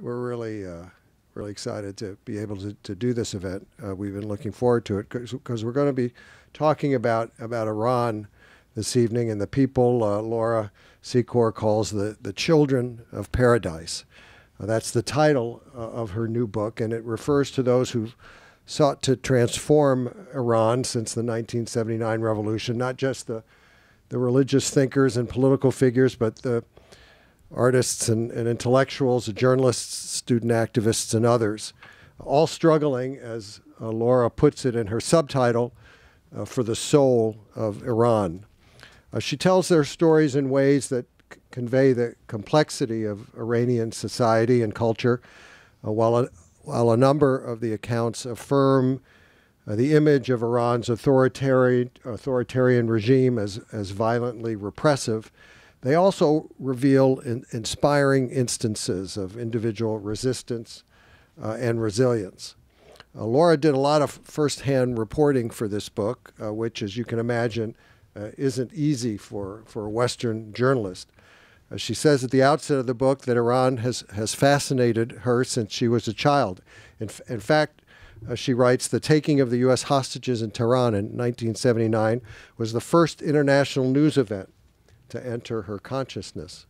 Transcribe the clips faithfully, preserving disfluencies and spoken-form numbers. we're really uh, really excited to be able to, to do this event. Uh, we've been looking forward to it because we're going to be talking about about Iran this evening and the people uh, Laura Secor calls the the Children of Paradise. Uh, that's the title uh, of her new book, and it refers to those who've sought to transform Iran since the nineteen seventy-nine revolution, not just the the religious thinkers and political figures, but the artists and, and intellectuals, the journalists, student activists, and others, all struggling, as uh, Laura puts it in her subtitle, uh, for the soul of Iran. Uh, she tells their stories in ways that c convey the complexity of Iranian society and culture, uh, while, a, while a number of the accounts affirm uh, the image of Iran's authoritarian, authoritarian regime as, as violently repressive. They also reveal in inspiring instances of individual resistance uh, and resilience. Uh, Laura did a lot of firsthand reporting for this book, uh, which, as you can imagine, uh, isn't easy for, for a Western journalist. Uh, she says at the outset of the book that Iran has, has fascinated her since she was a child. In, f in fact, uh, she writes, the taking of the U S hostages in Tehran in nineteen seventy-nine was the first international news event to enter her consciousness.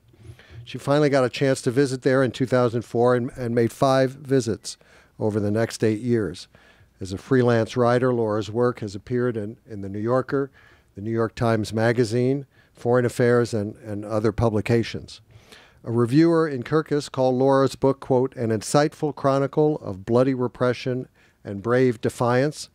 She finally got a chance to visit there in two thousand four and, and made five visits over the next eight years. As a freelance writer, Laura's work has appeared in, in The New Yorker, The New York Times Magazine, Foreign Affairs, and, and other publications. A reviewer in Kirkuk called Laura's book, quote, an insightful chronicle of bloody repression and brave defiance.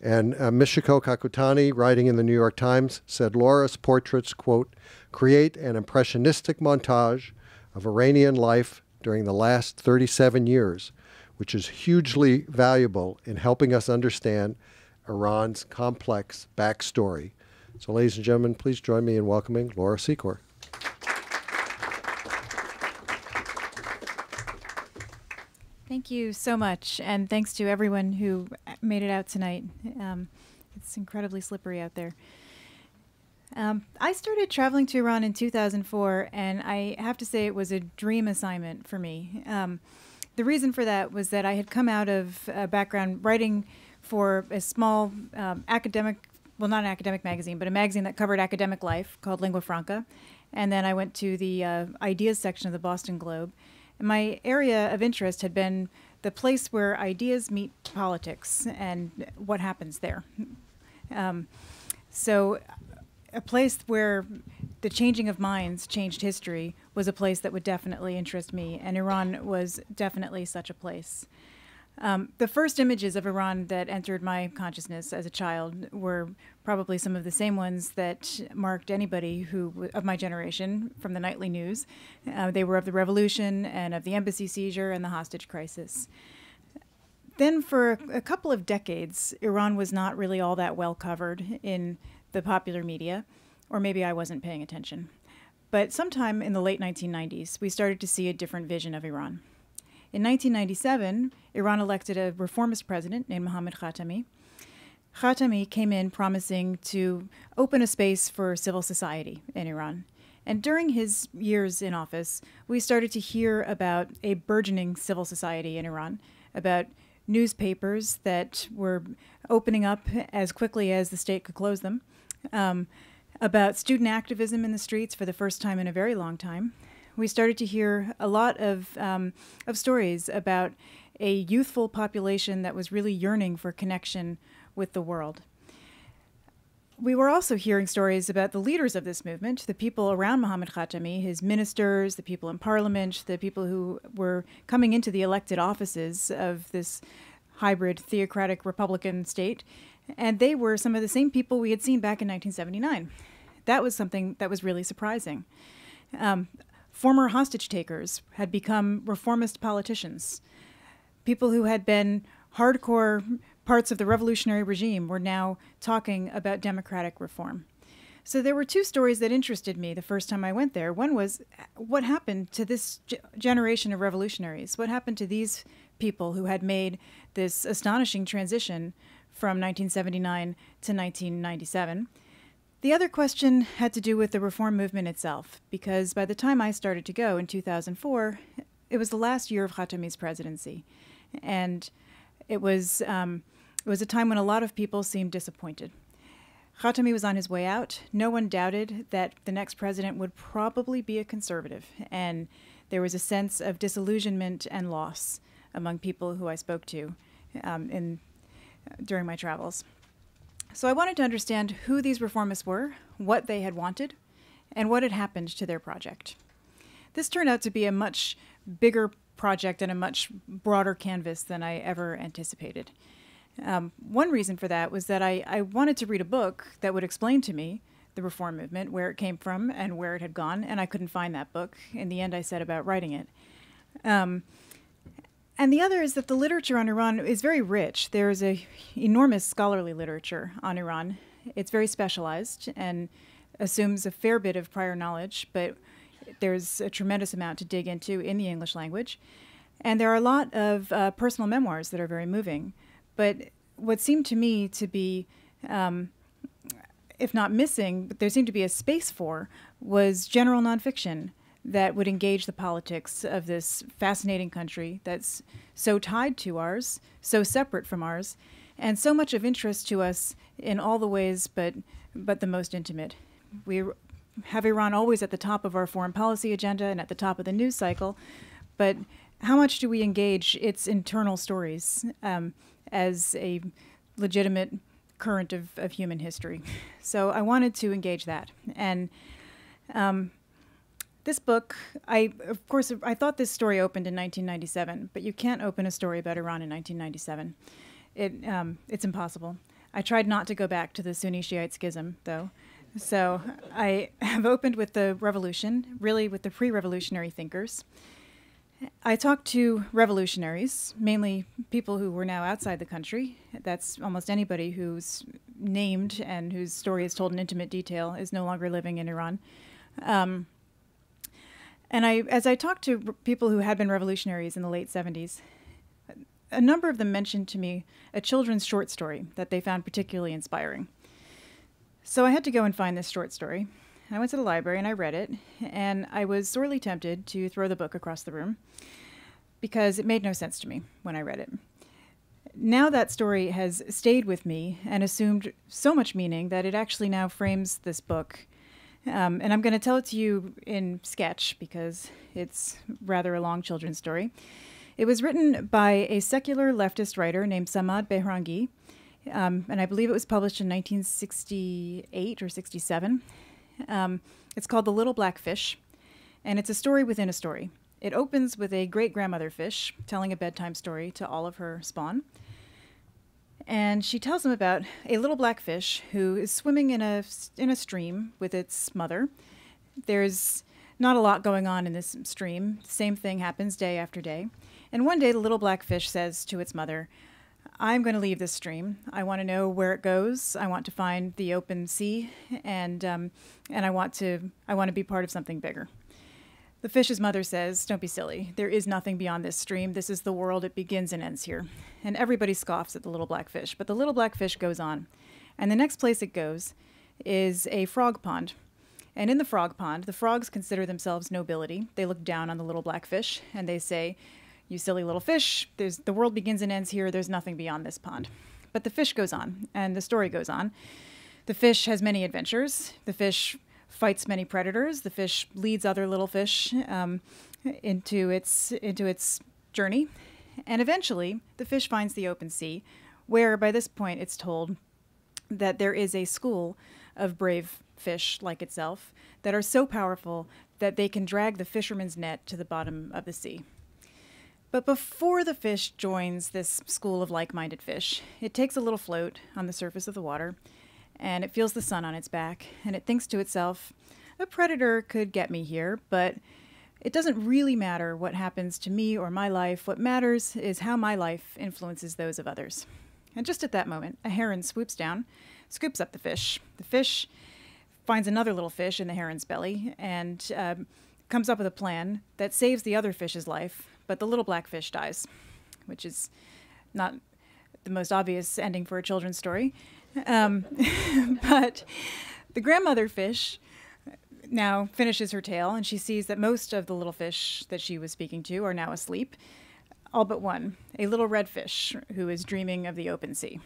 And uh, Michiko Kakutani, writing in the New York Times, said Laura's portraits, quote, create an impressionistic montage of Iranian life during the last thirty-seven years, which is hugely valuable in helping us understand Iran's complex backstory. So, ladies and gentlemen, please join me in welcoming Laura Secor. Thank you so much, and thanks to everyone who made it out tonight. Um, it's incredibly slippery out there. Um, I started traveling to Iran in two thousand four, and I have to say it was a dream assignment for me. Um, the reason for that was that I had come out of a background writing for a small um, academic, well, not an academic magazine, but a magazine that covered academic life called Lingua Franca. And then I went to the uh, ideas section of the Boston Globe. My area of interest had been the place where ideas meet politics and what happens there. Um, so a place where the changing of minds changed history was a place that would definitely interest me, and Iran was definitely such a place. Um, the first images of Iran that entered my consciousness as a child were probably some of the same ones that marked anybody who w of my generation from the nightly news. Uh, they were of the revolution and of the embassy seizure and the hostage crisis. Then for a couple of decades, Iran was not really all that well covered in the popular media, or maybe I wasn't paying attention. But sometime in the late nineteen nineties, we started to see a different vision of Iran. In nineteen ninety-seven, Iran elected a reformist president named Mohammad Khatami. Khatami came in promising to open a space for civil society in Iran. And during his years in office, we started to hear about a burgeoning civil society in Iran, about newspapers that were opening up as quickly as the state could close them, um, about student activism in the streets for the first time in a very long time. We started to hear a lot of, um, of stories about a youthful population that was really yearning for connection with the world. We were also hearing stories about the leaders of this movement, the people around Mohammad Khatami, his ministers, the people in parliament, the people who were coming into the elected offices of this hybrid theocratic Republican state. And they were some of the same people we had seen back in nineteen seventy-nine. That was something that was really surprising. Um, Former hostage takers had become reformist politicians. People who had been hardcore parts of the revolutionary regime were now talking about democratic reform. So there were two stories that interested me the first time I went there. One was, what happened to this generation of revolutionaries? What happened to these people who had made this astonishing transition from nineteen seventy-nine to nineteen ninety-seven? The other question had to do with the reform movement itself, because by the time I started to go in two thousand four, it was the last year of Khatami's presidency, and it was um, it was a time when a lot of people seemed disappointed. Khatami was on his way out. No one doubted that the next president would probably be a conservative, and there was a sense of disillusionment and loss among people who I spoke to um, in, uh, during my travels. So I wanted to understand who these reformists were, what they had wanted, and what had happened to their project. This turned out to be a much bigger project and a much broader canvas than I ever anticipated. Um, one reason for that was that I, I wanted to read a book that would explain to me the reform movement, where it came from and where it had gone, and I couldn't find that book. In the end, I set about writing it. Um, and the other is that the literature on Iran is very rich. There is an enormous scholarly literature on Iran. It's very specialized and assumes a fair bit of prior knowledge, but there's a tremendous amount to dig into in the English language. And there are a lot of uh, personal memoirs that are very moving. But what seemed to me to be, um, if not missing, but there seemed to be a space for, was general nonfiction that would engage the politics of this fascinating country that's so tied to ours, so separate from ours, and so much of interest to us in all the ways but, but the most intimate. We have Iran always at the top of our foreign policy agenda and at the top of the news cycle, but how much do we engage its internal stories um, as a legitimate current of, of human history? So I wanted to engage that. And um, this book, I, of course, I thought this story opened in nineteen ninety-seven, but you can't open a story about Iran in nineteen ninety-seven. It, um, it's impossible. I tried not to go back to the Sunni Shiite schism, though. So I have opened with the revolution, really with the pre-revolutionary thinkers. I talked to revolutionaries, mainly people who were now outside the country. That's almost anybody who's named and whose story is told in intimate detail is no longer living in Iran. Um, and I, as I talked to r people who had been revolutionaries in the late seventies, a number of them mentioned to me a children's short story that they found particularly inspiring. So I had to go and find this short story. I went to the library and I read it, and I was sorely tempted to throw the book across the room because it made no sense to me when I read it. Now that story has stayed with me and assumed so much meaning that it actually now frames this book. Um, and I'm going to tell it to you in sketch because it's rather a long children's story. It was written by a secular leftist writer named Samad Behrangi, um, and I believe it was published in nineteen sixty-eight or sixty-seven. Um, it's called The Little Black Fish, and it's a story within a story. It opens with a great-grandmother fish telling a bedtime story to all of her spawn. And she tells them about a little black fish who is swimming in a, in a stream with its mother. There's not a lot going on in this stream. The same thing happens day after day. And one day the little black fish says to its mother, "I'm going to leave this stream. I want to know where it goes. I want to find the open sea, and um, and I want to I want to be part of something bigger." The fish's mother says, "Don't be silly. There is nothing beyond this stream. This is the world. It begins and ends here." And everybody scoffs at the little black fish, but the little black fish goes on. And the next place it goes is a frog pond. And in the frog pond, the frogs consider themselves nobility. They look down on the little black fish and they say, "You silly little fish, there's, the world begins and ends here, there's nothing beyond this pond." But the fish goes on, and the story goes on. The fish has many adventures. The fish fights many predators. The fish leads other little fish um, into, its, into its journey. And eventually, the fish finds the open sea, where by this point it's told that there is a school of brave fish like itself that are so powerful that they can drag the fisherman's net to the bottom of the sea. But before the fish joins this school of like-minded fish, it takes a little float on the surface of the water, and it feels the sun on its back, and it thinks to itself, a predator could get me here, but it doesn't really matter what happens to me or my life. What matters is how my life influences those of others. And just at that moment, a heron swoops down, scoops up the fish. The fish finds another little fish in the heron's belly and um, comes up with a plan that saves the other fish's life, but the little black fish dies, which is not the most obvious ending for a children's story. Um, but the grandmother fish now finishes her tale, and she sees that most of the little fish that she was speaking to are now asleep, all but one, a little red fish who is dreaming of the open sea.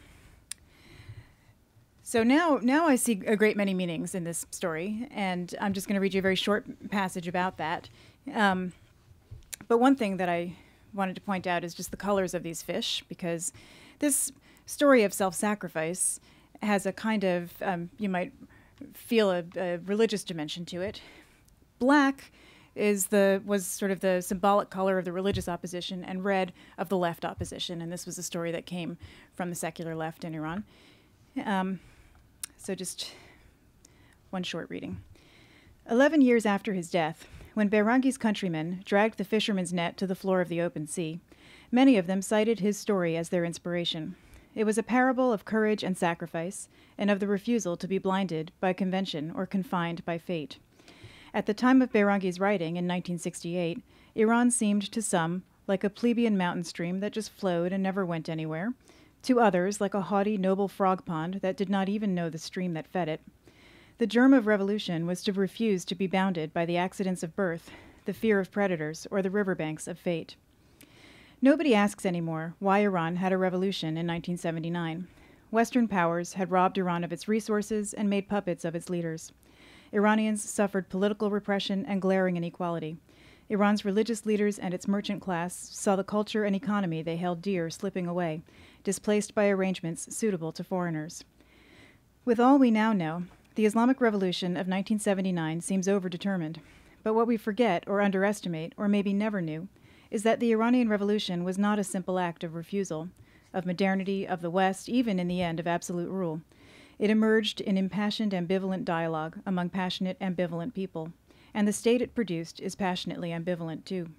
So now, now I see a great many meanings in this story, and I'm just going to read you a very short passage about that. Um, but one thing that I wanted to point out is just the colors of these fish, because this story of self-sacrifice has a kind of, um, you might feel a, a religious dimension to it. Black is the, was sort of the symbolic color of the religious opposition, and red of the left opposition. And this was a story that came from the secular left in Iran. Um, so just one short reading. Eleven years after his death, when Behrangi's countrymen dragged the fisherman's net to the floor of the open sea, many of them cited his story as their inspiration. It was a parable of courage and sacrifice, and of the refusal to be blinded by convention or confined by fate. At the time of Behrangi's writing in nineteen sixty-eight, Iran seemed to some like a plebeian mountain stream that just flowed and never went anywhere, to others like a haughty, noble frog pond that did not even know the stream that fed it. The germ of revolution was to refuse to be bounded by the accidents of birth, the fear of predators, or the riverbanks of fate. Nobody asks anymore why Iran had a revolution in nineteen seventy-nine. Western powers had robbed Iran of its resources and made puppets of its leaders. Iranians suffered political repression and glaring inequality. Iran's religious leaders and its merchant class saw the culture and economy they held dear slipping away, displaced by arrangements suitable to foreigners. With all we now know, the Islamic Revolution of nineteen seventy-nine seems overdetermined. But what we forget or underestimate, or maybe never knew, is that the Iranian Revolution was not a simple act of refusal, of modernity, of the West, even in the end of absolute rule. It emerged in impassioned, ambivalent dialogue among passionate, ambivalent people, and the state it produced is passionately ambivalent too.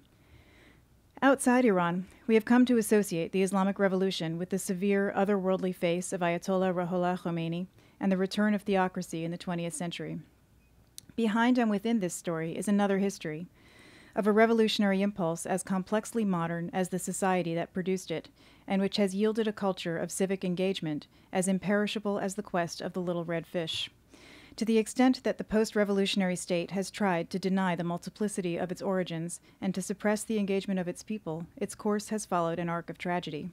Outside Iran, we have come to associate the Islamic Revolution with the severe, otherworldly face of Ayatollah Ruhollah Khomeini and the return of theocracy in the twentieth century. Behind and within this story is another history, of a revolutionary impulse as complexly modern as the society that produced it, and which has yielded a culture of civic engagement as imperishable as the quest of the little red fish. To the extent that the post-revolutionary state has tried to deny the multiplicity of its origins and to suppress the engagement of its people, its course has followed an arc of tragedy.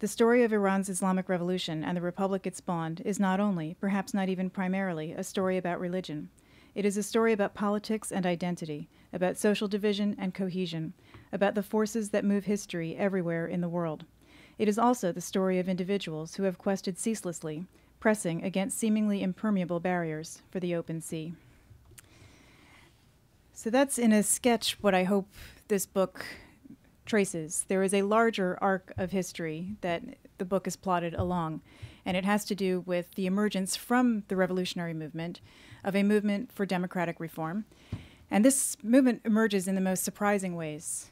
The story of Iran's Islamic Revolution and the republic it spawned is not only, perhaps not even primarily, a story about religion. It is a story about politics and identity, about social division and cohesion, about the forces that move history everywhere in the world. It is also the story of individuals who have quested ceaselessly, pressing against seemingly impermeable barriers for the open sea. So that's in a sketch what I hope this book traces. There is a larger arc of history that the book is plotted along, and it has to do with the emergence from the revolutionary movement of a movement for democratic reform. And this movement emerges in the most surprising ways.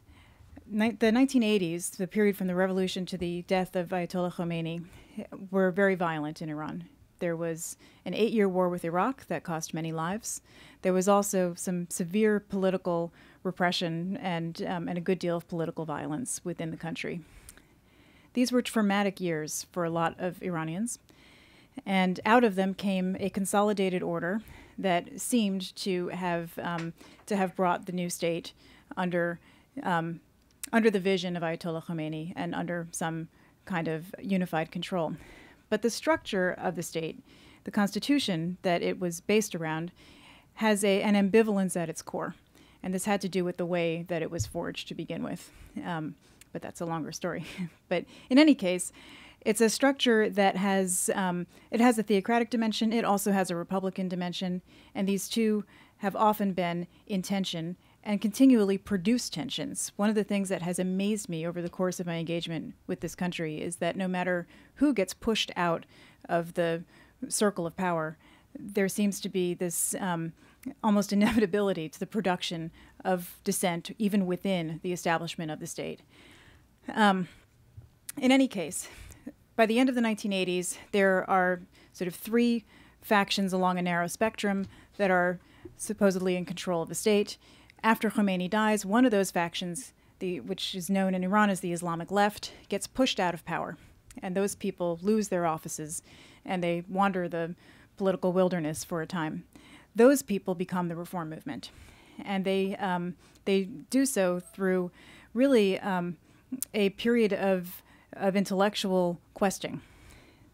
Ni the nineteen eighties, the period from the revolution to the death of Ayatollah Khomeini, were very violent in Iran. There was an eight-year war with Iraq that cost many lives. There was also some severe political repression and, um, and a good deal of political violence within the country. These were traumatic years for a lot of Iranians, and out of them came a consolidated order that seemed to have um, to have brought the new state under um, under the vision of Ayatollah Khomeini and under some kind of unified control. But the structure of the state, the constitution that it was based around, has a, an ambivalence at its core, and this had to do with the way that it was forged to begin with. Um, but that's a longer story. But in any case, it's a structure that has, um, it has a theocratic dimension, it also has a republican dimension, and these two have often been in tension and continually produce tensions. One of the things that has amazed me over the course of my engagement with this country is that no matter who gets pushed out of the circle of power, there seems to be this um, almost inevitability to the production of dissent, even within the establishment of the state. Um, in any case, by the end of the nineteen eighties, there are sort of three factions along a narrow spectrum that are supposedly in control of the state. After Khomeini dies, one of those factions, the, which is known in Iran as the Islamic Left, gets pushed out of power. And those people lose their offices, and they wander the political wilderness for a time. those people become the reform movement. And they, um, they do so through really um, a period of, of intellectual questioning.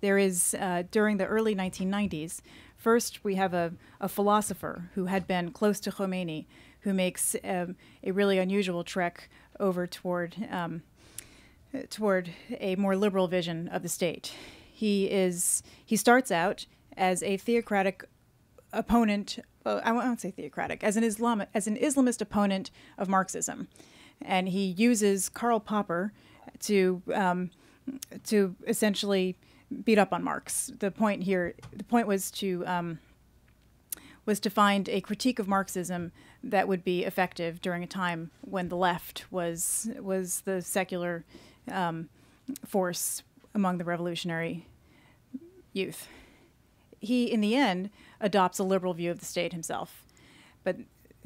There is, uh, during the early nineteen nineties, first we have a, a philosopher who had been close to Khomeini, who makes um, a really unusual trek over toward, um, toward a more liberal vision of the state. He, is, he starts out as a theocratic opponent, well, I won't say theocratic, as an, Islam, as an Islamist opponent of Marxism. And he uses Karl Popper to, um, to essentially beat up on Marx. The point here, the point was to um, was to find a critique of Marxism that would be effective during a time when the left was was the secular um, force among the revolutionary youth. He, in the end, adopts a liberal view of the state himself. But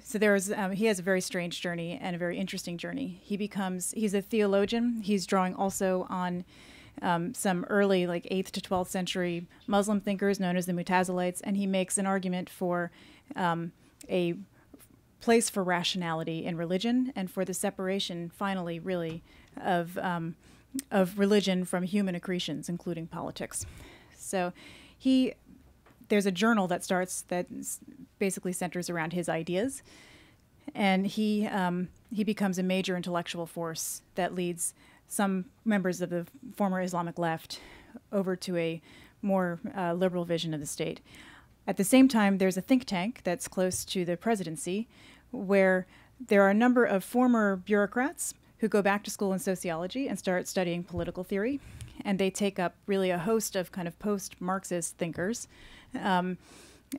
so there is um, he has a very strange journey and a very interesting journey. He becomes he's a theologian. He's drawing also on Um, some early, like eighth to twelfth century Muslim thinkers known as the Mu'tazilites, and he makes an argument for um, a place for rationality in religion and for the separation, finally, really, of, um, of religion from human accretions, including politics. So he, there's a journal that starts that basically centers around his ideas, and he, um, he becomes a major intellectual force that leads some members of the former Islamic left over to a more uh, liberal vision of the state. At the same time, there's a think tank that's close to the presidency where there are a number of former bureaucrats who go back to school in sociology and start studying political theory, and they take up really a host of kind of post-Marxist thinkers, um,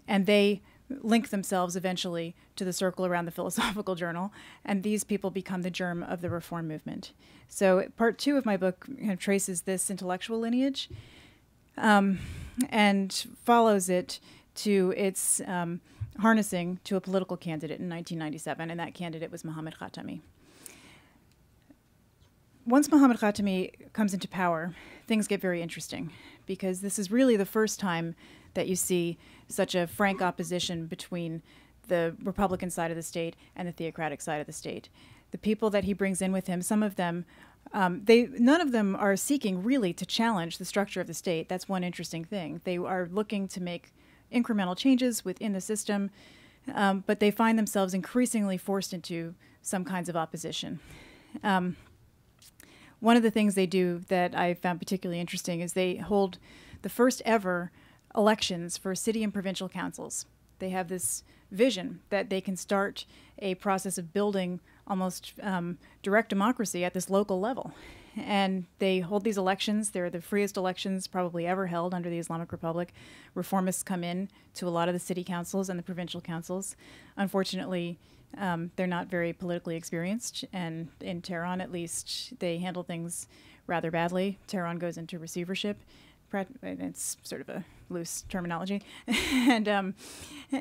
and they link themselves eventually to the circle around the Philosophical Journal, and these people become the germ of the reform movement. So part two of my book kind of traces this intellectual lineage um, and follows it to its um, harnessing to a political candidate in nineteen ninety-seven, and that candidate was Mohammad Khatami. Once Mohammad Khatami comes into power, things get very interesting, because this is really the first time that you see such a frank opposition between the Republican side of the state and the theocratic side of the state. The people that he brings in with him, some of them, um, they, none of them are seeking really to challenge the structure of the state. That's one interesting thing. They are looking to make incremental changes within the system, um, but they find themselves increasingly forced into some kinds of opposition. Um, one of the things they do that I found particularly interesting is they hold the first ever elections for city and provincial councils. They have this vision that they can start a process of building almost um, direct democracy at this local level. And they hold these elections. They're the freest elections probably ever held under the Islamic Republic. Reformists come in to a lot of the city councils and the provincial councils. Unfortunately, um, they're not very politically experienced, and in Tehran, at least, they handle things rather badly. Tehran goes into receivership. It's sort of a loose terminology. and, um,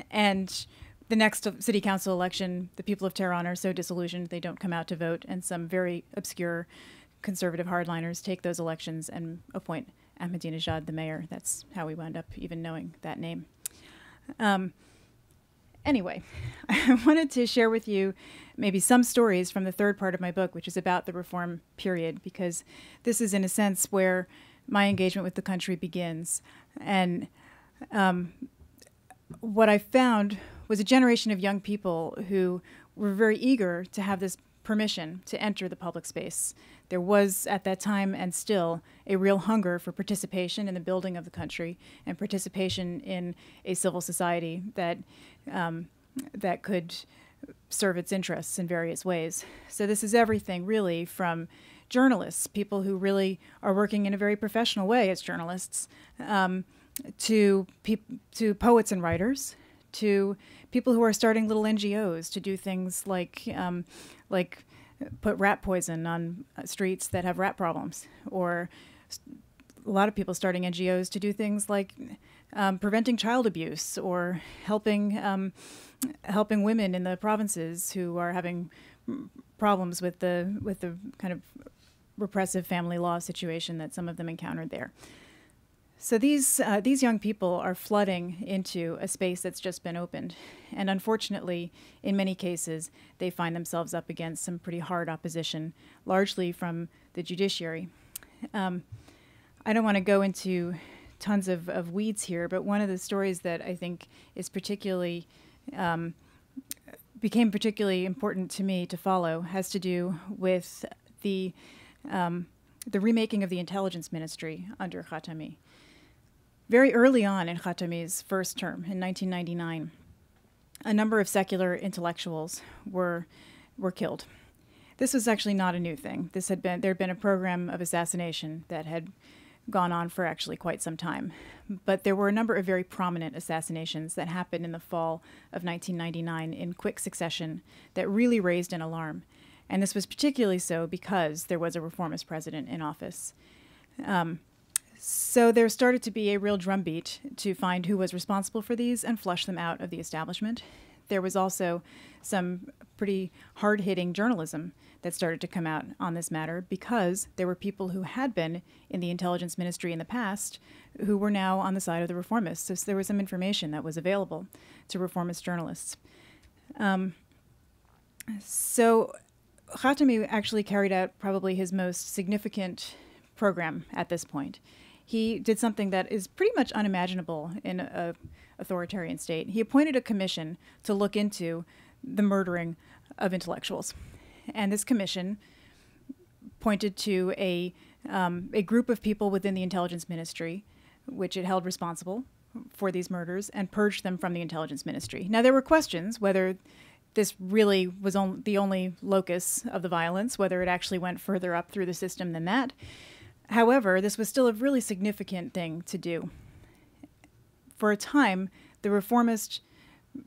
and the next city council election, the people of Tehran are so disillusioned they don't come out to vote, and some very obscure conservative hardliners take those elections and appoint Ahmadinejad the mayor. That's how we wound up even knowing that name. Um, anyway, I wanted to share with you maybe some stories from the third part of my book, which is about the reform period, because this is in a sense where my engagement with the country begins. And um, what I found was a generation of young people who were very eager to have this permission to enter the public space. There was, at that time and still, a real hunger for participation in the building of the country and participation in a civil society that, um, that could serve its interests in various ways. So this is everything, really, from journalists, people who really are working in a very professional way as journalists, um, to, peop to poets and writers, to people who are starting little N G Os to do things like, um, like put rat poison on streets that have rat problems, or a lot of people starting N G Os to do things like um, preventing child abuse, or helping, um, helping women in the provinces who are having problems with the, with the kind of repressive family law situation that some of them encountered there. So these, uh, these young people are flooding into a space that's just been opened. And unfortunately, in many cases, they find themselves up against some pretty hard opposition, largely from the judiciary. Um, I don't want to go into tons of, of weeds here, but one of the stories that I think is particularly, um, became particularly important to me to follow has to do with the, um, the remaking of the intelligence ministry under Khatami. Very early on in Khatami's first term, in nineteen ninety-nine, a number of secular intellectuals were, were killed. This was actually not a new thing. This had been, there had been a program of assassination that had gone on for actually quite some time. But there were a number of very prominent assassinations that happened in the fall of nineteen ninety-nine in quick succession that really raised an alarm. And this was particularly so because there was a reformist president in office. Um, So there started to be a real drumbeat to find who was responsible for these and flush them out of the establishment. There was also some pretty hard-hitting journalism that started to come out on this matter because there were people who had been in the intelligence ministry in the past who were now on the side of the reformists. So there was some information that was available to reformist journalists. Um, so Khatami actually carried out probably his most significant program at this point. He did something that is pretty much unimaginable in an authoritarian state. He appointed a commission to look into the murdering of intellectuals. And this commission pointed to a, um, a group of people within the intelligence ministry, which it held responsible for these murders, and purged them from the intelligence ministry. Now, there were questions whether this really was on the only locus of the violence, whether it actually went further up through the system than that. However, this was still a really significant thing to do. For a time, the reformist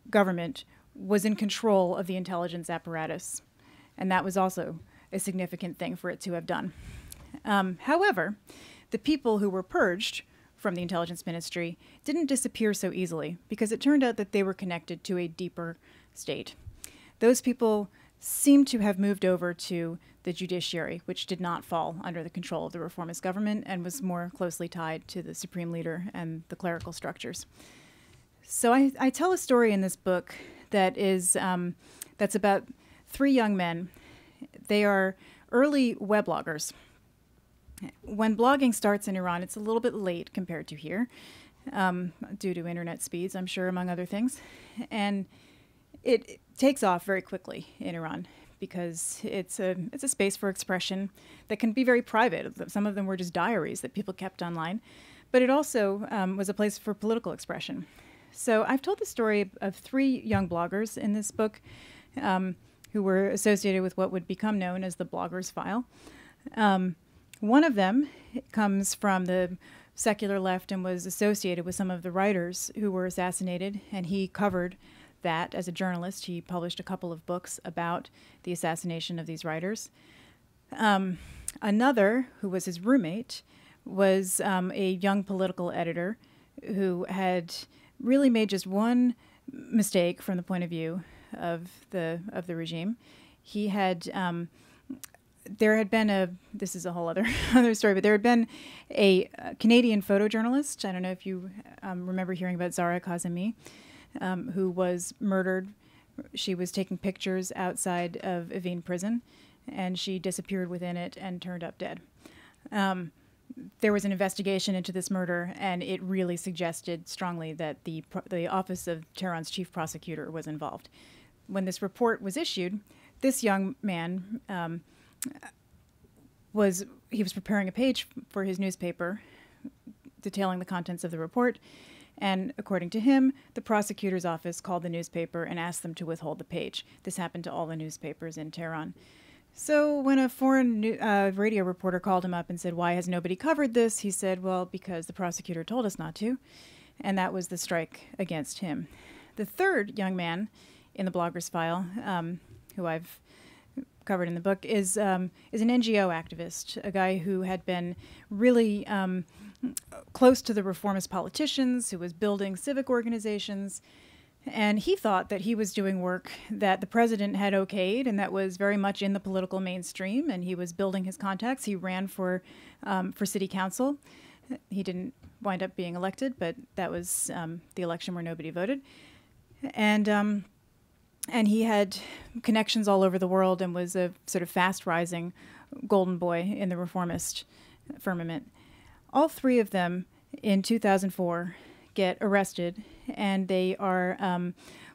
government was in control of the intelligence apparatus, and that was also a significant thing for it to have done. Um, however, the people who were purged from the intelligence ministry didn't disappear so easily, because it turned out that they were connected to a deeper state. Those people seemed to have moved over to the judiciary, which did not fall under the control of the reformist government and was more closely tied to the supreme leader and the clerical structures. So I, I tell a story in this book that is, um, that's about three young men. They are early webloggers. When blogging starts in Iran, it's a little bit late compared to here, um, due to internet speeds, I'm sure, among other things. And it, it takes off very quickly in Iran, because it's a, it's a space for expression that can be very private. Some of them were just diaries that people kept online. But it also um, was a place for political expression. So I've told the story of three young bloggers in this book um, who were associated with what would become known as the Bloggers File. Um, one of them comes from the secular left and was associated with some of the writers who were assassinated, and he covered that as a journalist. He published a couple of books about the assassination of these writers. Um, another, who was his roommate, was um, a young political editor who had really made just one mistake from the point of view of the of the regime. He had um, there had been a this is a whole other other story, but there had been a Canadian photojournalist. I don't know if you um, remember hearing about Zahra Kazemi, Um, who was murdered. She was taking pictures outside of Evin prison, and she disappeared within it and turned up dead. Um, there was an investigation into this murder, and it really suggested strongly that the, the office of Tehran's chief prosecutor was involved. When this report was issued, this young man um, was, he was preparing a page for his newspaper detailing the contents of the report. And according to him, the prosecutor's office called the newspaper and asked them to withhold the page. This happened to all the newspapers in Tehran. So when a foreign new, uh, radio reporter called him up and said, "Why has nobody covered this?" he said, "Well, because the prosecutor told us not to." And that was the strike against him. The third young man in the Blogger's File, um, who I've covered in the book, is, um, is an N G O activist, a guy who had been really um, close to the reformist politicians, who was building civic organizations, and he thought that he was doing work that the president had okayed and that was very much in the political mainstream, and he was building his contacts. He ran for, um, for city council, He didn't wind up being elected, but that was um, the election where nobody voted. And, um, and he had connections all over the world and was a sort of fast-rising golden boy in the reformist firmament. All three of them in two thousand four get arrested, and they are um,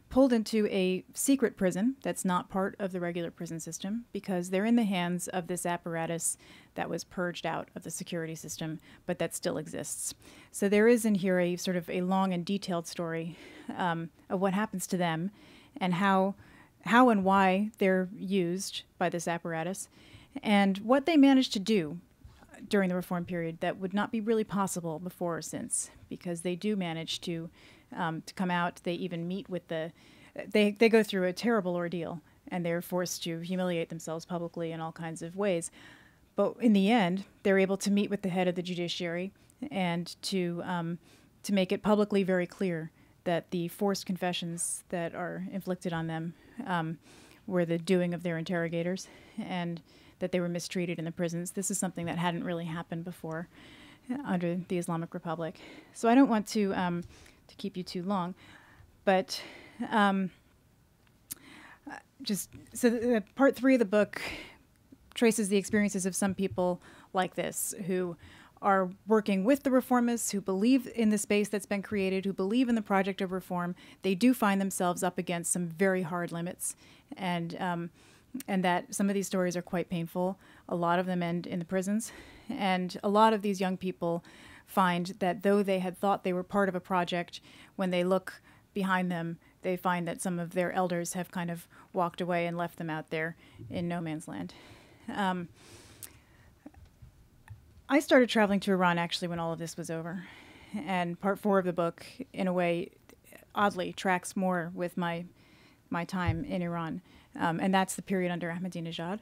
pulled into a secret prison that's not part of the regular prison system because they're in the hands of this apparatus that was purged out of the security system, but that still exists. So there is in here a sort of a long and detailed story um, of what happens to them and how, how and why they're used by this apparatus and what they managed to do during the reform period that would not be really possible before or since, because they do manage to um, to come out. They even meet with the, they, they go through a terrible ordeal and they're forced to humiliate themselves publicly in all kinds of ways. But in the end, they're able to meet with the head of the judiciary and to, um, to make it publicly very clear that the forced confessions that are inflicted on them um, were the doing of their interrogators, and that they were mistreated in the prisons. This is something that hadn't really happened before under the Islamic Republic. So I don't want to um, to keep you too long, but um, just so the, part three of the book traces the experiences of some people like this who are working with the reformists, who believe in the space that's been created, who believe in the project of reform. They do find themselves up against some very hard limits, and um, and that some of these stories are quite painful. A lot of them end in the prisons. And a lot of these young people find that though they had thought they were part of a project, when they look behind them, they find that some of their elders have kind of walked away and left them out there in no man's land. Um, I started traveling to Iran, actually, when all of this was over. And part four of the book, in a way, oddly, tracks more with my, my time in Iran. Um, and that's the period under Ahmadinejad.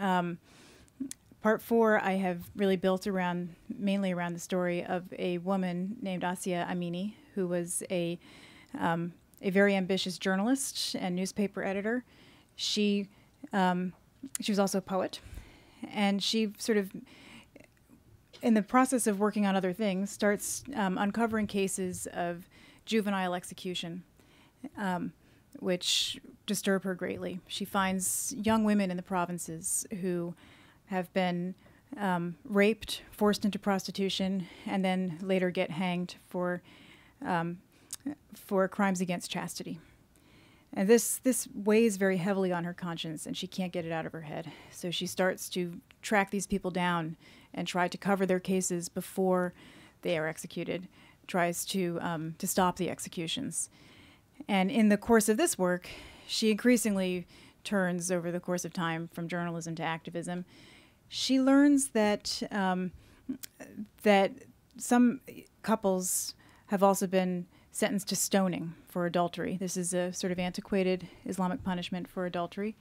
Um, part four, I have really built around, mainly around the story of a woman named Asia Amini, who was a, um, a very ambitious journalist and newspaper editor. She, um, she was also a poet. And she sort of, in the process of working on other things, starts um, uncovering cases of juvenile execution, um, which disturb her greatly. She finds young women in the provinces who have been um, raped, forced into prostitution, and then later get hanged for um, for crimes against chastity. And this this weighs very heavily on her conscience, and she can't get it out of her head. So she starts to track these people down and try to cover their cases before they are executed, tries to um, to stop the executions. And in the course of this work, she increasingly turns over the course of time from journalism to activism. She learns that um, that some couples have also been sentenced to stoning for adultery. This is a sort of antiquated Islamic punishment for adultery.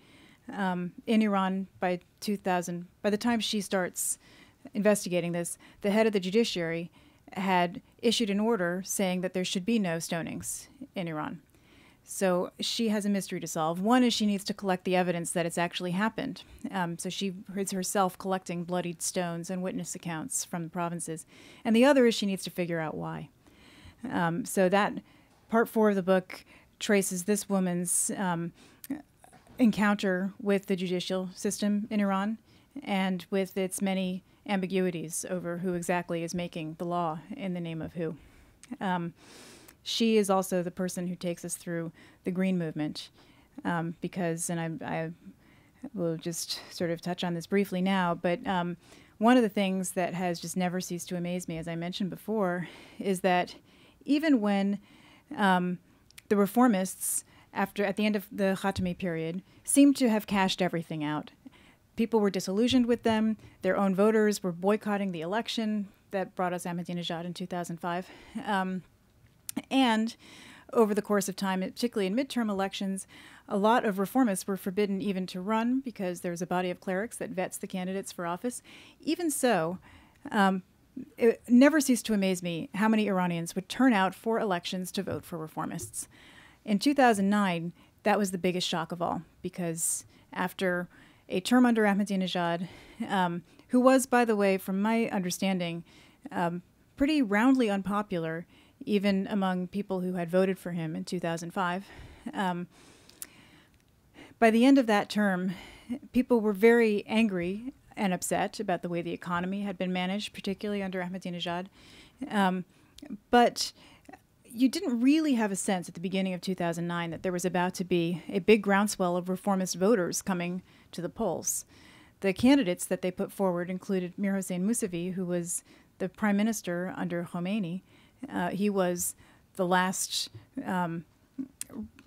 Um, in Iran, by two thousand, by the time she starts investigating this, the head of the judiciary had issued an order saying that there should be no stonings in Iran. So she has a mystery to solve. One is she needs to collect the evidence that it's actually happened. Um, so she is herself collecting bloodied stones and witness accounts from the provinces. And the other is she needs to figure out why. Um, so that part four of the book traces this woman's um, encounter with the judicial system in Iran and with its many ambiguities over who exactly is making the law in the name of who. Um, she is also the person who takes us through the Green Movement, um, because, and I, I will just sort of touch on this briefly now, but um, one of the things that has just never ceased to amaze me, as I mentioned before, is that even when um, the reformists, after at the end of the Khatami period, seemed to have cashed everything out, people were disillusioned with them. Their own voters were boycotting the election that brought us Ahmadinejad in two thousand five. Um, and over the course of time, particularly in midterm elections, a lot of reformists were forbidden even to run because there's a body of clerics that vets the candidates for office. Even so, um, it never ceased to amaze me how many Iranians would turn out for elections to vote for reformists. In two thousand nine, that was the biggest shock of all, because after a term under Ahmadinejad, um, who was, by the way, from my understanding, um, pretty roundly unpopular, even among people who had voted for him in two thousand five. Um, by the end of that term, people were very angry and upset about the way the economy had been managed, particularly under Ahmadinejad. Um, but you didn't really have a sense at the beginning of two thousand nine that there was about to be a big groundswell of reformist voters coming to the polls. The candidates that they put forward included Mir Hossein Mousavi, who was the prime minister under Khomeini. Uh, he was the last um,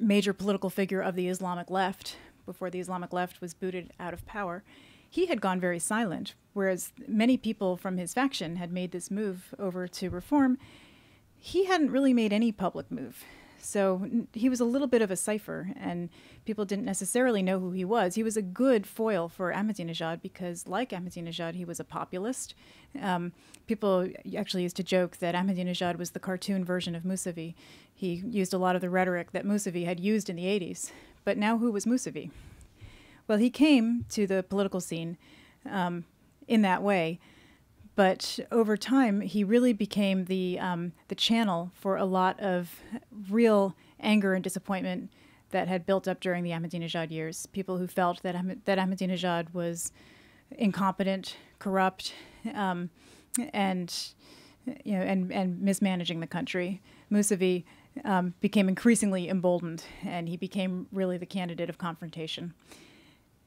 major political figure of the Islamic left before the Islamic left was booted out of power. He had gone very silent, whereas many people from his faction had made this move over to reform. He hadn't really made any public move. So he was a little bit of a cipher, and people didn't necessarily know who he was. He was a good foil for Ahmadinejad because, like Ahmadinejad, he was a populist. Um, people actually used to joke that Ahmadinejad was the cartoon version of Mousavi. He used a lot of the rhetoric that Mousavi had used in the eighties. But now who was Mousavi? Well, he came to the political scene um, in that way. But over time, he really became the, um, the channel for a lot of real anger and disappointment that had built up during the Ahmadinejad years. People who felt that, that Ahmadinejad was incompetent, corrupt, um, and, you know, and, and mismanaging the country. Mousavi um, became increasingly emboldened, and he became really the candidate of confrontation.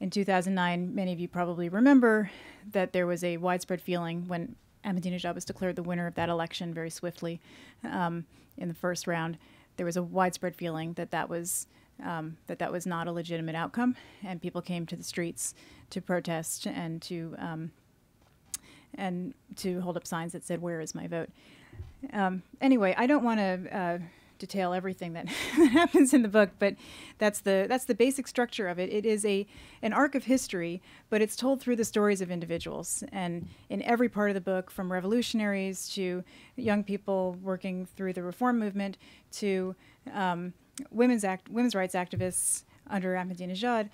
In two thousand nine, many of you probably remember that there was a widespread feeling when Ahmadinejad was declared the winner of that election very swiftly um, in the first round. There was a widespread feeling that that was, um, that that was not a legitimate outcome, and people came to the streets to protest and to, um, and to hold up signs that said, "Where is my vote?" Um, anyway, I don't want to uh, detail everything that, that happens in the book, but that's the that's the basic structure of it. It is a an arc of history, but it's told through the stories of individuals. And in every part of the book, from revolutionaries to young people working through the reform movement to um, women's act women's rights activists under Ahmadinejad,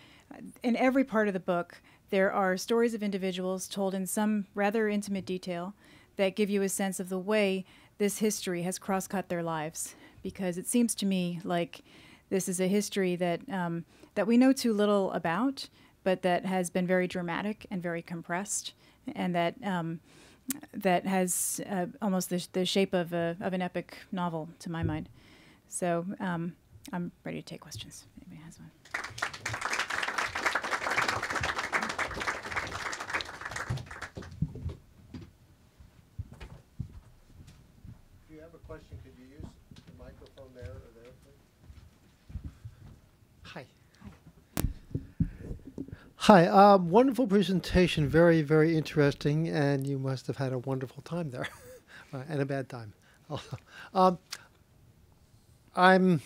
in every part of the book, there are stories of individuals told in some rather intimate detail that give you a sense of the way this history has cross-cut their lives. Because it seems to me like this is a history that, um, that we know too little about, but that has been very dramatic and very compressed, and that, um, that has uh, almost the, the shape of, a, of an epic novel, to my mind. So um, I'm ready to take questions. Anybody has one? If you have a question, could you use microphone there or there, please. Hi. Hi. Hi. Um, wonderful presentation. Very, very interesting, and you must have had a wonderful time there, uh, and a bad time also. Um, I'm,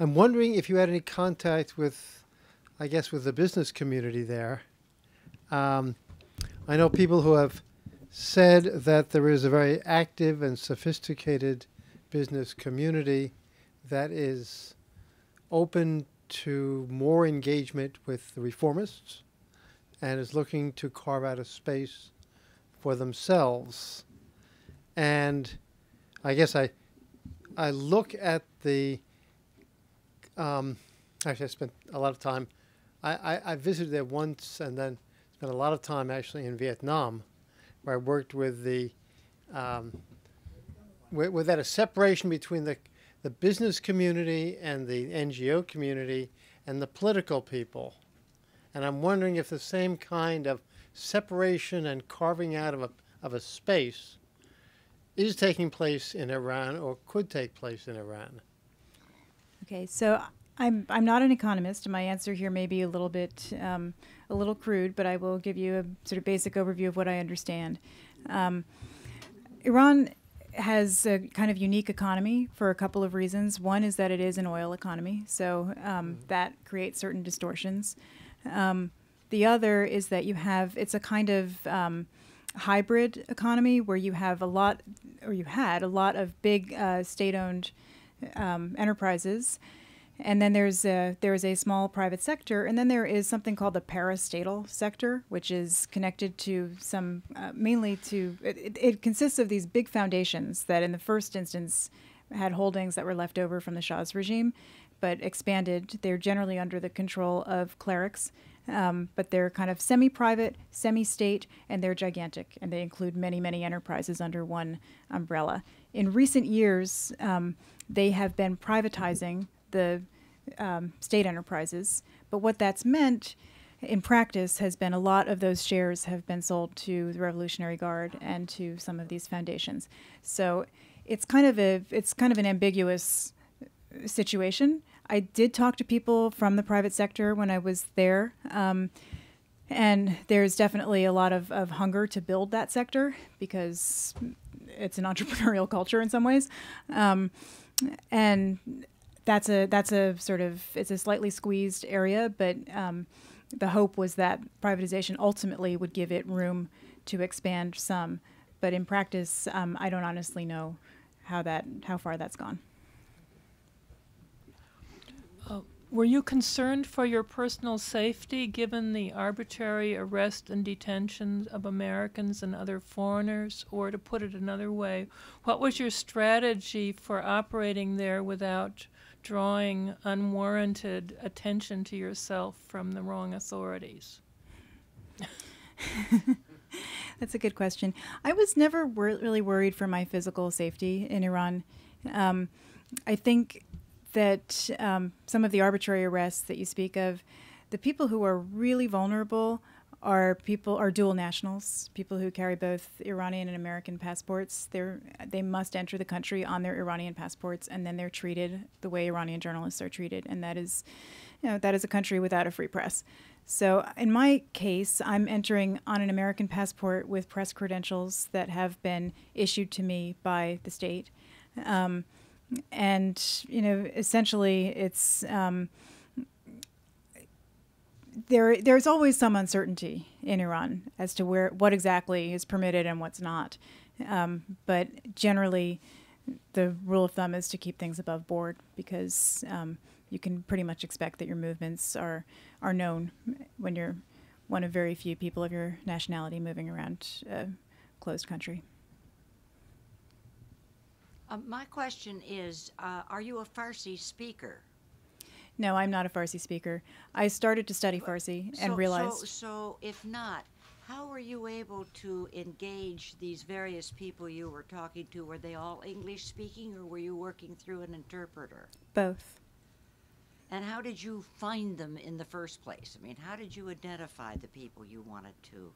I'm wondering if you had any contact with, I guess, with the business community there. Um, I know people who have said that there is a very active and sophisticated business community that is open to more engagement with the reformists and is looking to carve out a space for themselves. And I guess I, I look at the, um, actually I spent a lot of time, I, I, I visited there once and then spent a lot of time actually in Vietnam, where I worked with the um, with that a separation between the, the business community and the N G O community and the political people. And I'm wondering if the same kind of separation and carving out of a, of a space is taking place in Iran or could take place in Iran. Okay, so I'm, I'm not an economist. My answer here may be a little bit, um, a little crude, but I will give you a sort of basic overview of what I understand. Um, Iran has a kind of unique economy for a couple of reasons. One is that it is an oil economy, so um, that creates certain distortions. Um, the other is that you have, it's a kind of um, hybrid economy where you have a lot, or you had a lot of big uh, state-owned um, enterprises And then there's a, there is a small private sector, and then there is something called the parastatal sector, which is connected to some, uh, mainly to, it, it, it consists of these big foundations that in the first instance had holdings that were left over from the Shah's regime, but expanded. They're generally under the control of clerics, um, but they're kind of semi-private, semi-state, and they're gigantic, and they include many, many enterprises under one umbrella. In recent years, um, they have been privatizing the um, state enterprises. But what that's meant in practice has been a lot of those shares have been sold to the Revolutionary Guard and to some of these foundations. So it's kind of a it's kind of an ambiguous situation. I did talk to people from the private sector when I was there. Um, and there's definitely a lot of, of hunger to build that sector because it's an entrepreneurial culture in some ways. Um, and That's a that's a sort of it's a slightly squeezed area, but um, the hope was that privatization ultimately would give it room to expand some. But in practice, um, I don't honestly know how that how far that's gone. Uh, were you concerned for your personal safety given the arbitrary arrest and detention of Americans and other foreigners? Or to put it another way, what was your strategy for operating there without drawing unwarranted attention to yourself from the wrong authorities? That's a good question. I was never wor really worried for my physical safety in Iran. Um, I think that um, some of the arbitrary arrests that you speak of, the people who are really vulnerable are people are dual nationals, people who carry both Iranian and American passports. They're, they must enter the country on their Iranian passports, and then they're treated the way Iranian journalists are treated, and that is, you know, that is a country without a free press. So in my case, I'm entering on an American passport with press credentials that have been issued to me by the state. Um, and, you know, essentially it's... Um, There, there's always some uncertainty in Iran as to where, what exactly is permitted and what's not. Um, but generally, the rule of thumb is to keep things above board because um, you can pretty much expect that your movements are are known when you're one of very few people of your nationality moving around a closed country. Uh, my question is: uh, are you a Farsi speaker? No, I'm not a Farsi speaker. I started to study Farsi and so, realized... So, so if not, how were you able to engage these various people you were talking to? Were they all English speaking, or were you working through an interpreter? Both. And how did you find them in the first place? I mean, how did you identify the people you wanted to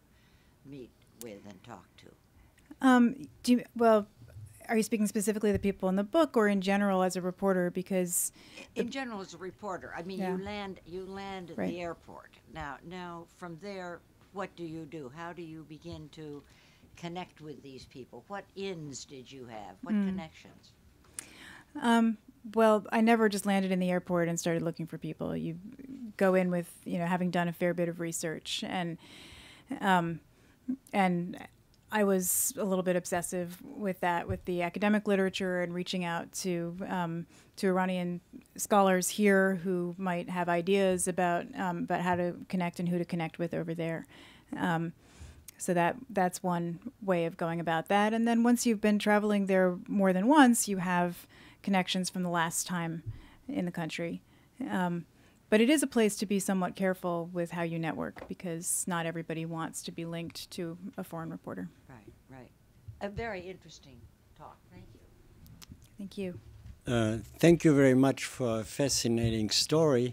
meet with and talk to? Um, do you, well... Are you speaking specifically the people in the book, or in general as a reporter? Because in general as a reporter, I mean, yeah. you land you land right. at the airport. Now, now from there, what do you do? How do you begin to connect with these people? What ins did you have? What mm. connections? Um, well, I never just landed in the airport and started looking for people. You go in with, you know, having done a fair bit of research, and um, and. I was a little bit obsessive with that, with the academic literature and reaching out to um, to Iranian scholars here who might have ideas about um, about how to connect and who to connect with over there. Um, so that that's one way of going about that. And then once you've been traveling there more than once, you have connections from the last time in the country. Um, But it is a place to be somewhat careful with how you network, because not everybody wants to be linked to a foreign reporter. Right, right. A very interesting talk. Thank you. Thank you. Uh, thank you very much for a fascinating story.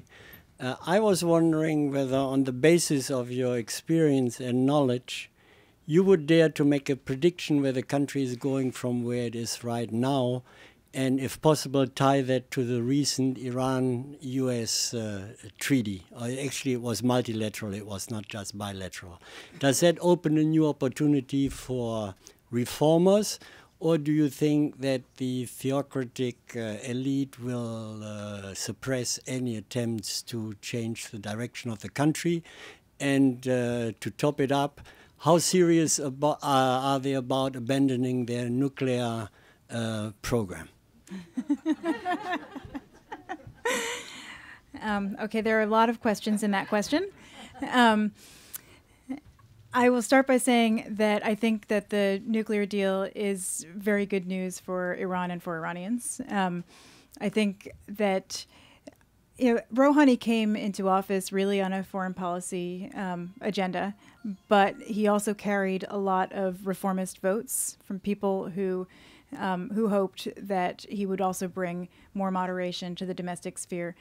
Uh, I was wondering whether, on the basis of your experience and knowledge, you would dare to make a prediction where the country is going from where it is right now, and if possible, tie that to the recent Iran U S uh, treaty. Or actually, it was multilateral, it was not just bilateral. Does that open a new opportunity for reformers, or do you think that the theocratic uh, elite will uh, suppress any attempts to change the direction of the country? And uh, to top it up, how serious about, uh, are they about abandoning their nuclear uh, program? Um, okay, there are a lot of questions in that question. Um, I will start by saying that I think that the nuclear deal is very good news for Iran and for Iranians. Um, I think that you know, Rouhani came into office really on a foreign policy um, agenda, but he also carried a lot of reformist votes from people who um, who hoped that he would also bring more moderation to the domestic sphere.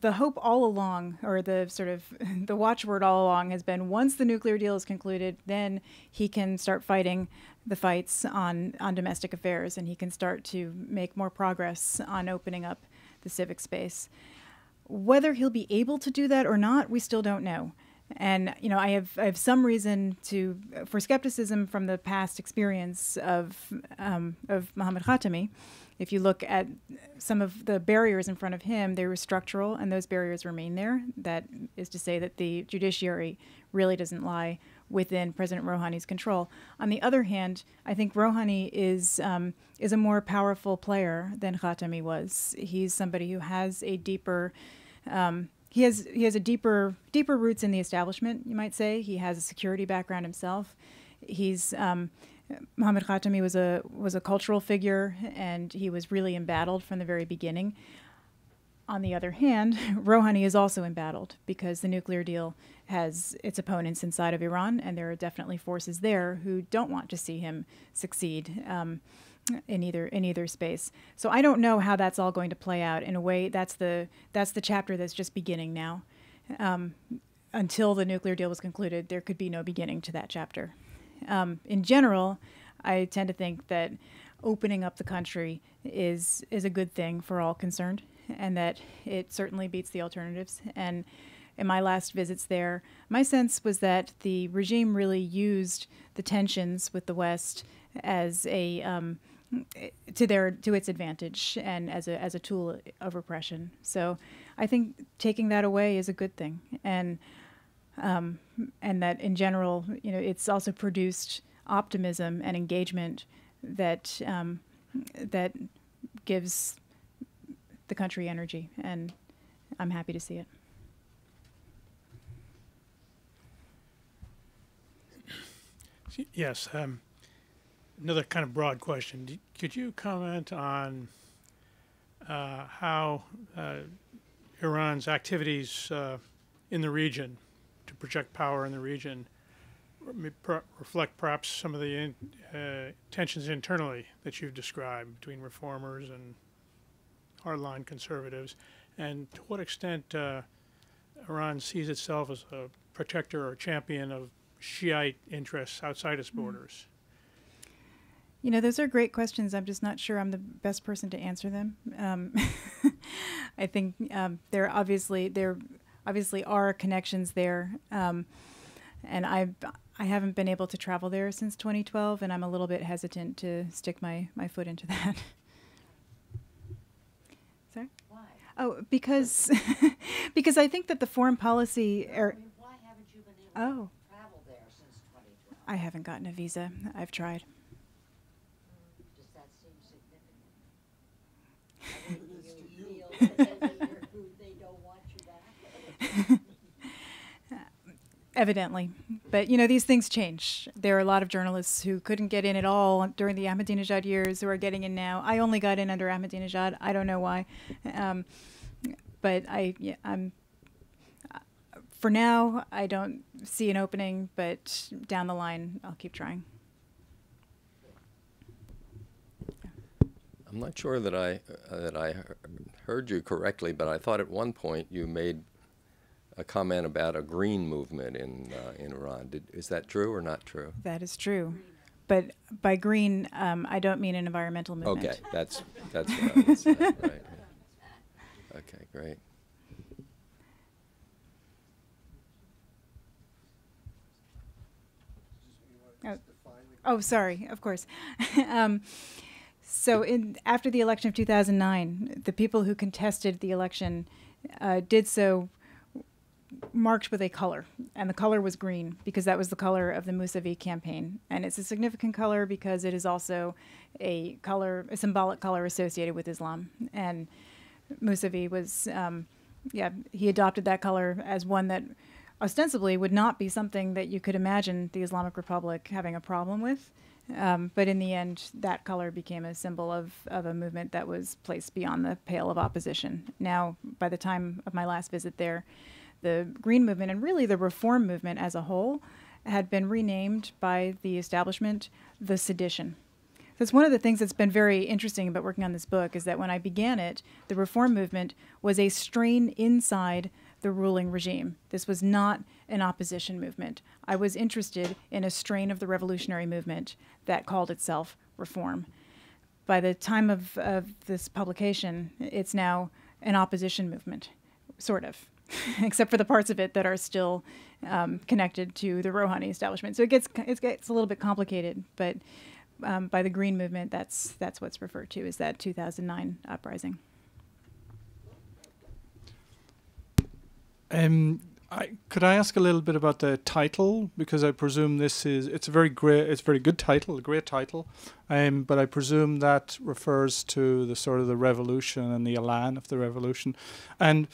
The hope all along, or the sort of the watchword all along, has been once the nuclear deal is concluded, then he can start fighting the fights on, on domestic affairs, and he can start to make more progress on opening up the civic space. Whether he'll be able to do that or not, we still don't know. And you know, I have I have some reason to for skepticism from the past experience of um, of Mohammad Khatami. If you look at some of the barriers in front of him, they were structural, and those barriers remain there. That is to say that the judiciary really doesn't lie within President Rouhani's control. On the other hand, I think Rouhani is um, is a more powerful player than Khatami was. He's somebody who has a deeper um, He has he has a deeper deeper roots in the establishment, you might say. He has a security background himself. He's um, Mohammad Khatami was a was a cultural figure, and he was really embattled from the very beginning. On the other hand, Rouhani is also embattled because the nuclear deal has its opponents inside of Iran, and there are definitely forces there who don't want to see him succeed um, in either in either space. So I don't know how that's all going to play out. In a way, that's the that's the chapter that's just beginning now. Um, until the nuclear deal was concluded, there could be no beginning to that chapter. Um, in general, I tend to think that opening up the country is is a good thing for all concerned, and that it certainly beats the alternatives. And in my last visits there, my sense was that the regime really used the tensions with the West as a um, to their to its advantage, and as a as a tool of repression. So I think taking that away is a good thing, and um, and that in general, you know, it's also produced optimism and engagement that um, that gives the country energy, and I'm happy to see it. Yes, um, another kind of broad question. Could you comment on uh, how uh, Iran's activities uh, in the region, to project power in the region, re reflect perhaps some of the in, uh, tensions internally that you've described between reformers and hardline conservatives, and to what extent uh, Iran sees itself as a protector or champion of Shiite interests outside its borders? You know, those are great questions. I'm just not sure I'm the best person to answer them. Um, I think um, there obviously there obviously are connections there, um, and I I haven't been able to travel there since twenty twelve, and I'm a little bit hesitant to stick my my foot into that. Sorry? Why? Oh, because because I think that the foreign policy. I mean, why haven't you been able? Oh. I haven't gotten a visa. I've tried. Does that seem significant? I mean, you they don't want you back. Evidently. But, you know, these things change. There are a lot of journalists who couldn't get in at all during the Ahmadinejad years who are getting in now. I only got in under Ahmadinejad. I don't know why. Um, but I, yeah, I'm... For now, I don't see an opening, but down the line, I'll keep trying. I'm not sure that I uh, that I heard you correctly, but I thought at one point you made a comment about a green movement in uh, in Iran. Did, is that true or not true? That is true, but by green, um, I don't mean an environmental movement. Okay, that's that's what I was saying, right? Okay, great. Oh, sorry, of course. um, so in, after the election of two thousand nine, the people who contested the election uh, did so marked with a color, and the color was green because that was the color of the Mousavi campaign. And it's a significant color because it is also a color, a symbolic color associated with Islam. And Mousavi was um, yeah, he adopted that color as one that ostensibly would not be something that you could imagine the Islamic Republic having a problem with. Um, but in the end, that color became a symbol of, of a movement that was placed beyond the pale of opposition. Now, by the time of my last visit there, the Green Movement and really the Reform Movement as a whole had been renamed by the establishment the Sedition. That's one of the things that's been very interesting about working on this book, is that when I began it, the Reform Movement was a strain inside the ruling regime. This was not an opposition movement. I was interested in a strain of the revolutionary movement that called itself reform. By the time of, of this publication, it's now an opposition movement, sort of, except for the parts of it that are still um, connected to the Rouhani establishment. So it gets, it gets a little bit complicated, but um, by the Green Movement, that's, that's what's referred to, is that two thousand nine uprising. Um, I, could I ask a little bit about the title, because I presume this is it's a very great it's a very good title, a great title, um, but I presume that refers to the sort of the revolution and the elan of the revolution, and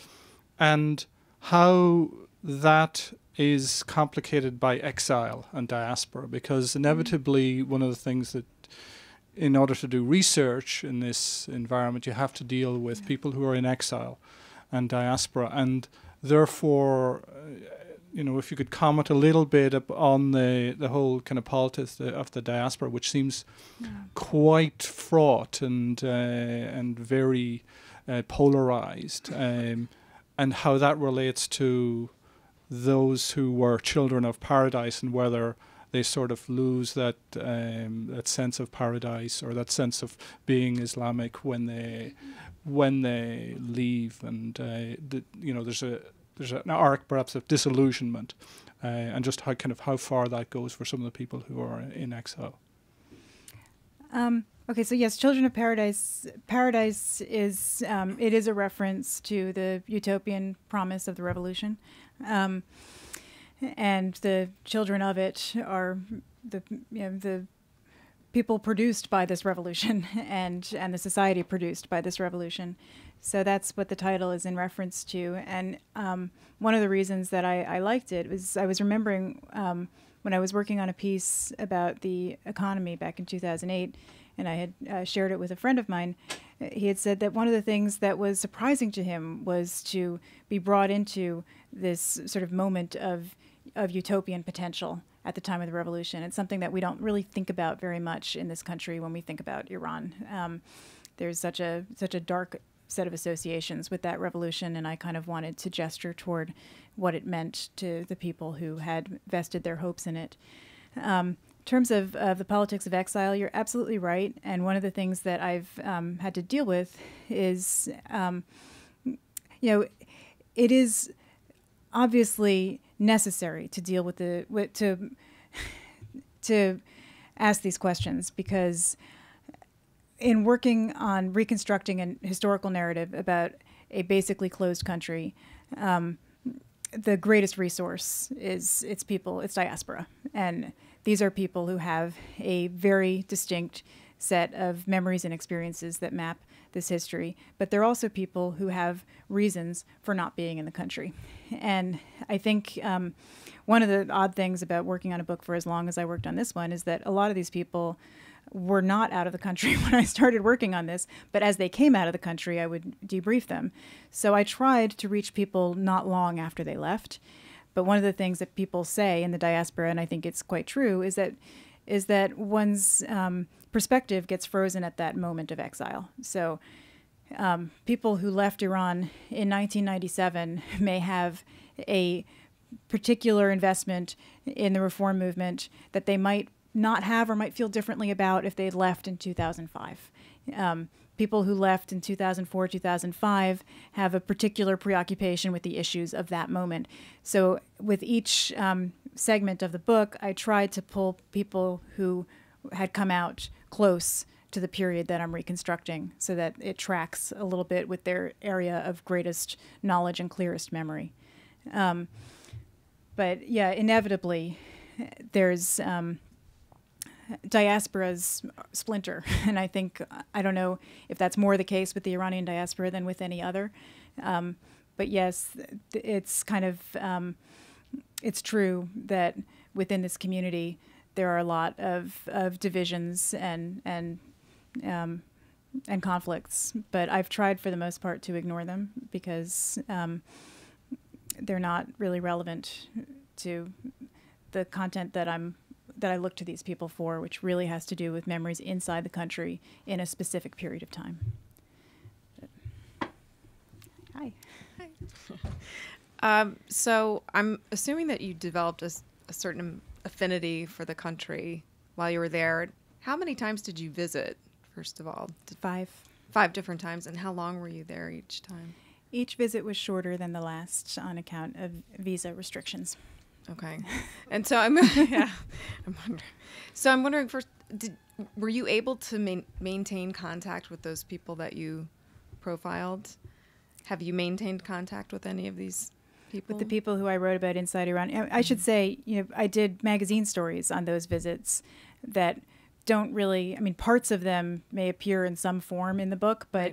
and how that is complicated by exile and diaspora, because inevitably one of the things that in order to do research in this environment you have to deal with people who are in exile and diaspora. And therefore, uh, you know, if you could comment a little bit on the the whole kind of politics of the diaspora, which seems yeah. quite fraught and uh, and very uh, polarized, um, and how that relates to those who were children of paradise, and whether they sort of lose that um, that sense of paradise or that sense of being Islamic when they when they leave, and uh, the, you know, there's a there's an arc perhaps of disillusionment, uh, and just how kind of how far that goes for some of the people who are in exile. Um, okay, so yes, Children of Paradise. Paradise is um, it is a reference to the utopian promise of the revolution, um, and the children of it are the you know, the. people produced by this revolution, and and the society produced by this revolution. So that's what the title is in reference to. And um, one of the reasons that I, I liked it was I was remembering um, when I was working on a piece about the economy back in two thousand eight, and I had uh, shared it with a friend of mine. He had said that one of the things that was surprising to him was to be brought into this sort of moment of of utopian potential at the time of the revolution. It's something that we don't really think about very much in this country when we think about Iran. Um, there's such a such a dark set of associations with that revolution, and I kind of wanted to gesture toward what it meant to the people who had vested their hopes in it. Um, in terms of, of the politics of exile, you're absolutely right. And one of the things that I've um, had to deal with is, um, you know, it is obviously necessary to deal with the with, to to ask these questions, because in working on reconstructing a historical narrative about a basically closed country, um, the greatest resource is its people, its diaspora, and these are people who have a very distinct set of memories and experiences that map this history, but they're also people who have reasons for not being in the country. And I think um, one of the odd things about working on a book for as long as I worked on this one is that a lot of these people were not out of the country when I started working on this, but as they came out of the country, I would debrief them. So I tried to reach people not long after they left. But one of the things that people say in the diaspora, and I think it's quite true, is that is that one's um, perspective gets frozen at that moment of exile. So um, people who left Iran in nineteen ninety-seven may have a particular investment in the reform movement that they might not have or might feel differently about if they had left in two thousand five. Um, people who left in two thousand four, two thousand five have a particular preoccupation with the issues of that moment. So with each um, segment of the book, I tried to pull people who had come out close to the period that I'm reconstructing, so that it tracks a little bit with their area of greatest knowledge and clearest memory. Um, but yeah, inevitably, there's um, diasporas splinter, and I think I don't know if that's more the case with the Iranian diaspora than with any other. Um, But yes, it's kind of, um, it's true that within this community, there are a lot of, of divisions and, and, um, and conflicts, but I've tried for the most part to ignore them because um, they're not really relevant to the content that I'm that I look to these people for, which really has to do with memories inside the country in a specific period of time. But. Hi. Hi. um, so I'm assuming that you developed a, a certain affinity for the country while you were there. How many times did you visit? First of all, five. Five different times. And how long were you there each time? Each visit was shorter than the last on account of visa restrictions. Okay. And so I'm, yeah, I'm wondering. So I'm wondering first, did, were you able to ma maintain contact with those people that you profiled? Have you maintained contact with any of these people? With the people who I wrote about inside Iran. I, I mm-hmm. should say, you know, I did magazine stories on those visits that don't really, I mean, parts of them may appear in some form in the book, but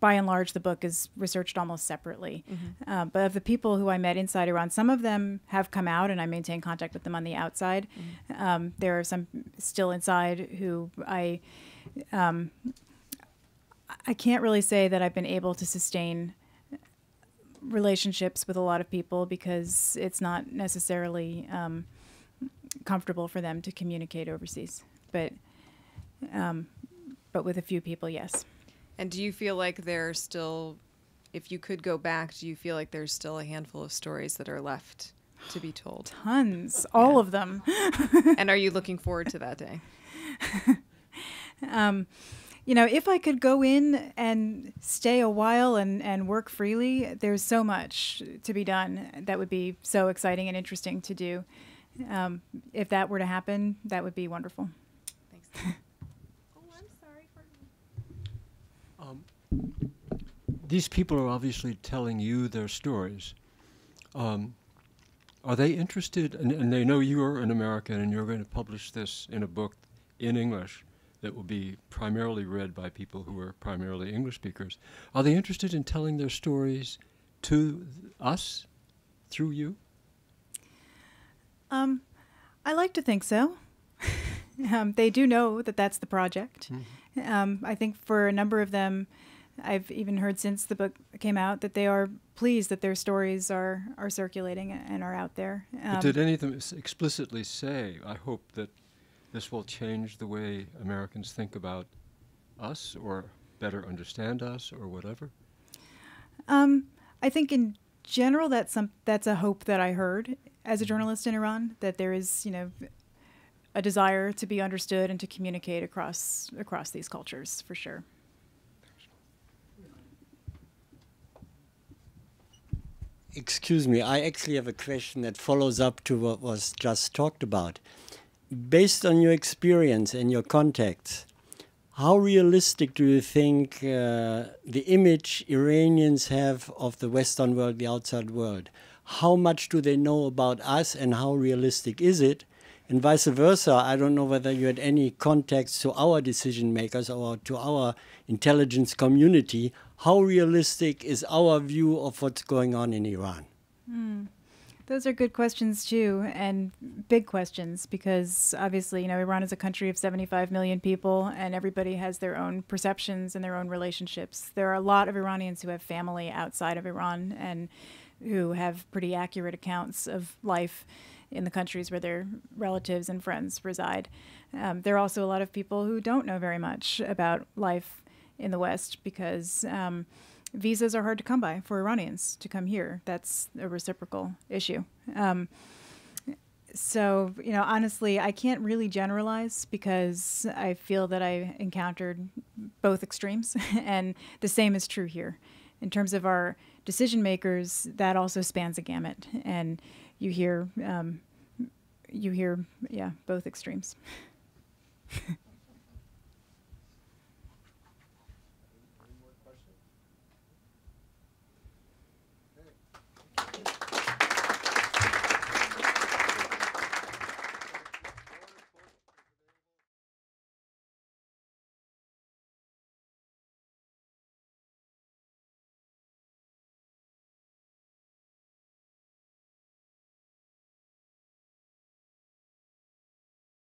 by and large, the book is researched almost separately. Mm-hmm. uh, but of the people who I met inside Iran, some of them have come out and I maintain contact with them on the outside. Mm-hmm. um, there are some still inside who I, um, I can't really say that I've been able to sustain relationships with a lot of people because it's not necessarily um, comfortable for them to communicate overseas. But, um, but with a few people, yes. And do you feel like there's still, if you could go back, do you feel like there's still a handful of stories that are left to be told? Tons, yeah. All of them. And are you looking forward to that day? um, you know, if I could go in and stay a while and, and work freely, there's so much to be done that would be so exciting and interesting to do. Um, if that were to happen, that would be wonderful. Oh, I'm sorry for you. Um, these people are obviously telling you their stories. Um, are they interested, and, and they know you are an American and you're going to publish this in a book in English that will be primarily read by people who are primarily English speakers. Are they interested in telling their stories to us through you? Um, I like to think so. Um, they do know that that's the project. Mm-hmm. um, I think for a number of them, I've even heard since the book came out that they are pleased that their stories are, are circulating and are out there. Um, but did any of them explicitly say, I hope that this will change the way Americans think about us or better understand us or whatever? Um, I think in general that's, some, that's a hope that I heard as a journalist in Iran, that there is, you know, a desire to be understood and to communicate across across these cultures, for sure. Excuse me, I actually have a question that follows up to what was just talked about. Based on your experience and your contacts, how realistic do you think uh, the image Iranians have of the Western world, the outside world? How much do they know about us and how realistic is it? And vice versa, I don't know whether you had any contacts to our decision makers or to our intelligence community. How realistic is our view of what's going on in Iran? Mm. Those are good questions too, and big questions, because obviously, you know, Iran is a country of seventy-five million people and everybody has their own perceptions and their own relationships. There are a lot of Iranians who have family outside of Iran and who have pretty accurate accounts of life in the countries where their relatives and friends reside. Um, there are also a lot of people who don't know very much about life in the West because um, visas are hard to come by for Iranians to come here. That's a reciprocal issue. Um, so, you know, honestly, I can't really generalize because I feel that I encountered both extremes and the same is true here. In terms of our decision makers, that also spans a gamut. And you hear, um, you hear, yeah, both extremes.